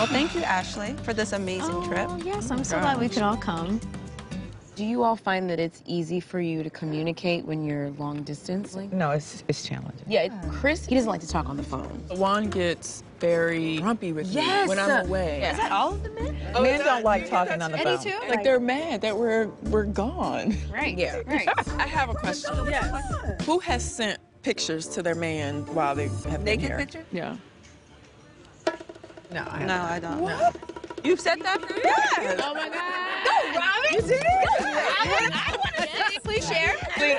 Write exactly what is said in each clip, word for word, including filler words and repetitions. Well, thank you, Ashley, for this amazing oh, trip. Yes, I'm so glad we could all come. Do you all find that it's easy for you to communicate when you're long distance? No, it's, it's challenging. Yeah, it, Chris, he doesn't like to talk on the phone. Juan gets very grumpy with yes. me when I'm away. Yes. Is that all of the men? Oh, men don't like talking on the phone. Too? Like, they're mad that we're, we're gone. Right, yeah. Right. I have a question. Yes. Who has sent pictures to their man while they have been here? Naked picture? Yeah. No, I haven't. No, I don't. What? You've said that for yes. you? Oh, my God. Robin? You did? Go, Robin? I want to see it. Please share.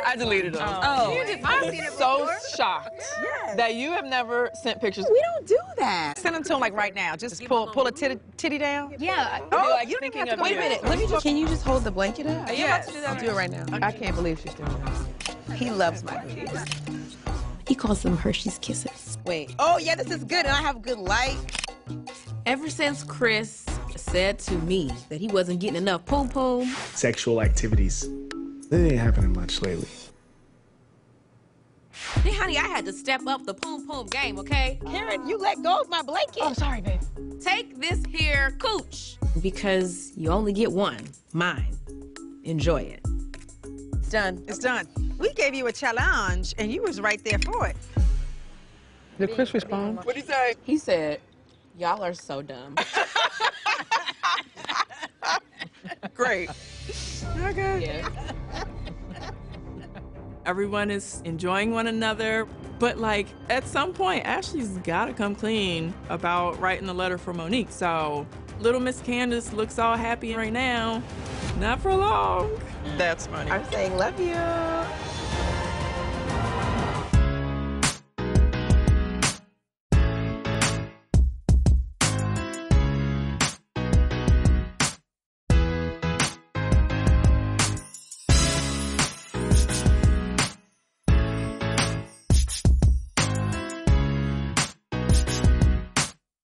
I deleted them. Oh. You did. I've seen it before. So shocked yes. that you have never sent pictures. We don't do that. Send them to him like right now. Just pull pull a titty, titty down. Yeah. Oh, like, you don't even have to. Wait a minute. Let me just. Can you just hold the blanket up? Are you yes. about to do that? I'll do it right now. I can't believe she's doing that. He loves my babies. He calls them Hershey's Kisses. Wait. Oh, yeah, this is good, and I have good light. Ever since Chris said to me that he wasn't getting enough poo-poo. Sexual activities. They ain't happening much lately. Hey, honey, I had to step up the poo-poo game, okay? Karen, you let go of my blanket. Oh, sorry, babe. Take this here cooch. Because you only get one, mine. Enjoy it. It's done. It's done. We gave you a challenge, and you was right there for it. Did Chris respond? What'd he say? He said, y'all are so dumb. Great. Okay. Yeah. Everyone is enjoying one another, but like at some point, Ashley's gotta come clean about writing the letter for Monique. So little Miss Candiace looks all happy right now. Not for long. That's funny. I'm saying love you.